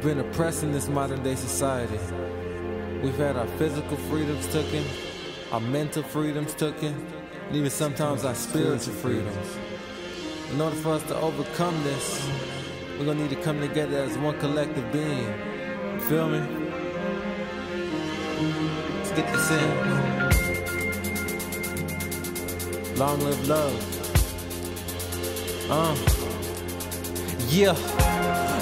We've been oppressed in this modern day society. We've had our physical freedoms taken, our mental freedoms taken, and even sometimes our spiritual freedoms. In order for us to overcome this, we're gonna need to come together as one collective being. You feel me? Let's get this in. Long live love. Yeah.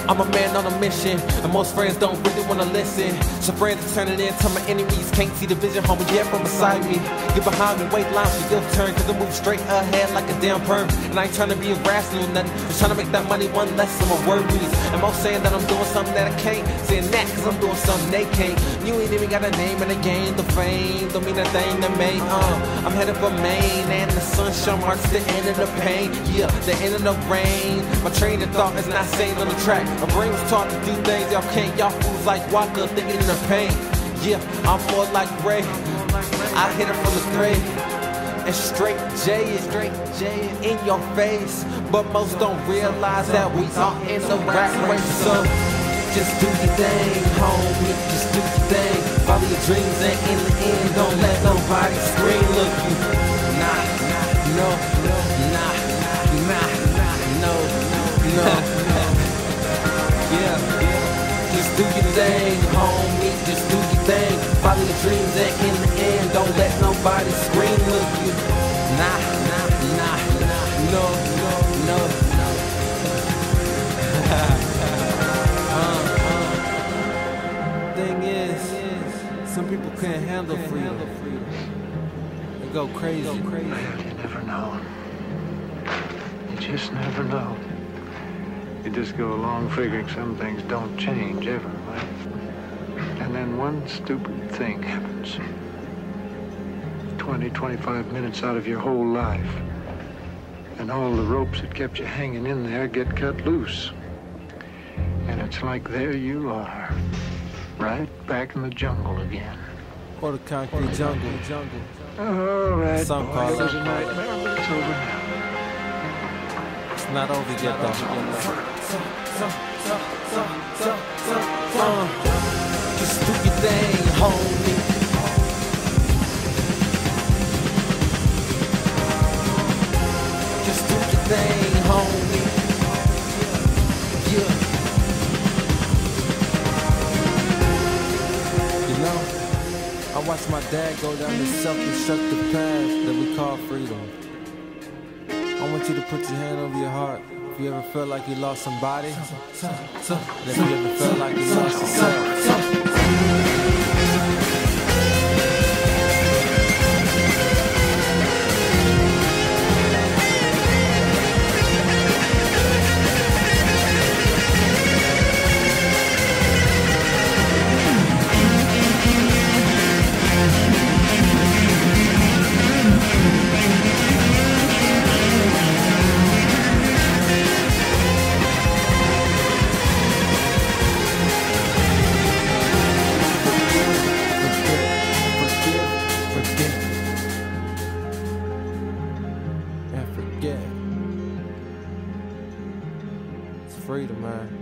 I'm a man on a mission, and most friends don't really wanna listen. So friends are turning into my enemies. Can't see the vision, homie, yet from beside me. Get behind me, wait line for your turn, cause I move straight ahead like a damn perm. And I ain't trying to be irrational or nothing, just trying to make that money one less of my worries. And most saying that I'm doing something that I can't, saying that cause I'm doing something they can't. You ain't even got a name in the game, the fame don't mean a thing to me. I'm headed for Maine, and the sunshine marks the end of the pain. Yeah, the end of the rain. My train of thought is not staying on the track. My brain was taught to do things y'all can't. Y'all fools like Walker, thinking in the pain. Yeah, I'm more like Ray. I hit it from the grave, and straight J in your face. But most don't realize that we are in the rat race. So just do your thing, homie. Just do your thing. Follow your dreams, and in the end, don't let nobody scream. Look, you nah, no. Just do your thing, homie, just do your thing. Follow your dreams, and in the end, don't let nobody scream at you. Nah, no. Thing is, some people can't handle freedom. They go crazy. You never know. You just never know. You just go along figuring some things don't change ever, right? And then one stupid thing happens. 20, 25 minutes out of your whole life. And all the ropes that kept you hanging in there get cut loose. And it's like there you are, right back in the jungle again. Or the concrete jungle. All right, boy, it was a nightmare, but it's over now. It's not over yet, though. Just do your thing, homie. Just do your thing, homie. Yeah. You know, I watched my dad go down this self-destructive path that we call freedom. I want you to put your hand over your heart. If you ever felt like you lost somebody, and if you ever felt like you lost yourself. Forget. It's freedom, man.